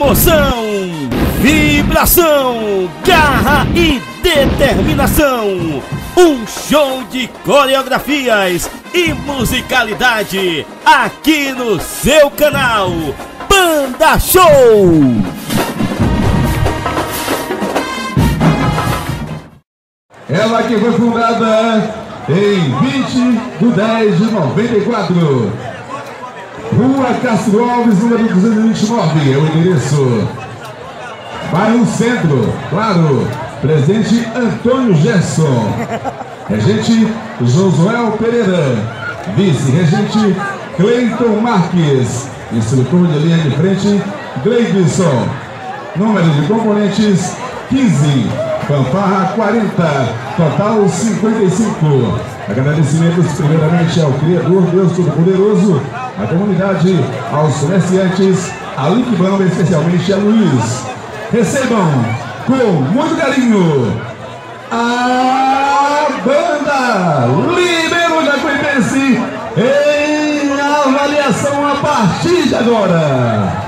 Emoção, vibração, garra e determinação. Um show de coreografias e musicalidade aqui no seu canal Banda Show. Ela que foi fundada em 20/10/94. Rua Castro Alves, número 229, é o endereço. Bairro Centro, claro. Presidente Antônio Gerson. Regente Josué Pereira. Vice-regente Cleiton Marques. Instrutor de linha de frente Gleidson. Número de componentes 15. Fanfarra 40, total 55. Agradecimentos primeiramente ao Criador, Deus Todo-Poderoso, à comunidade, aos comerciantes, à LICBAMBA, especialmente a Luiz. Recebam com muito carinho a Banda Libero Jacuipense em avaliação a partir de agora.